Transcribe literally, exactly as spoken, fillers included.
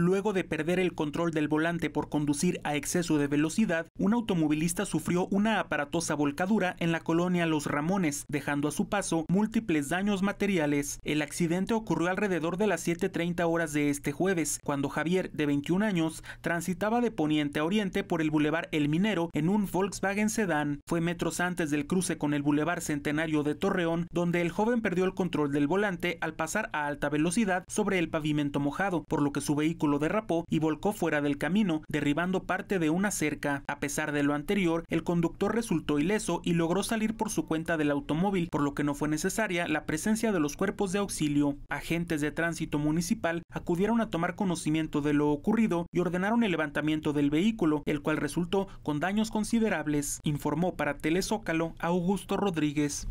Luego de perder el control del volante por conducir a exceso de velocidad, un automovilista sufrió una aparatosa volcadura en la colonia Los Ramones, dejando a su paso múltiples daños materiales. El accidente ocurrió alrededor de las siete treinta horas de este jueves, cuando Javier, de veintiún años, transitaba de poniente a oriente por el Boulevard El Minero en un Volkswagen sedán. Fue metros antes del cruce con el Boulevard Centenario de Torreón, donde el joven perdió el control del volante al pasar a alta velocidad sobre el pavimento mojado, por lo que su vehículo lo derrapó y volcó fuera del camino, derribando parte de una cerca. A pesar de lo anterior, el conductor resultó ileso y logró salir por su cuenta del automóvil, por lo que no fue necesaria la presencia de los cuerpos de auxilio. Agentes de tránsito municipal acudieron a tomar conocimiento de lo ocurrido y ordenaron el levantamiento del vehículo, el cual resultó con daños considerables, informó para Telezócalo Augusto Rodríguez.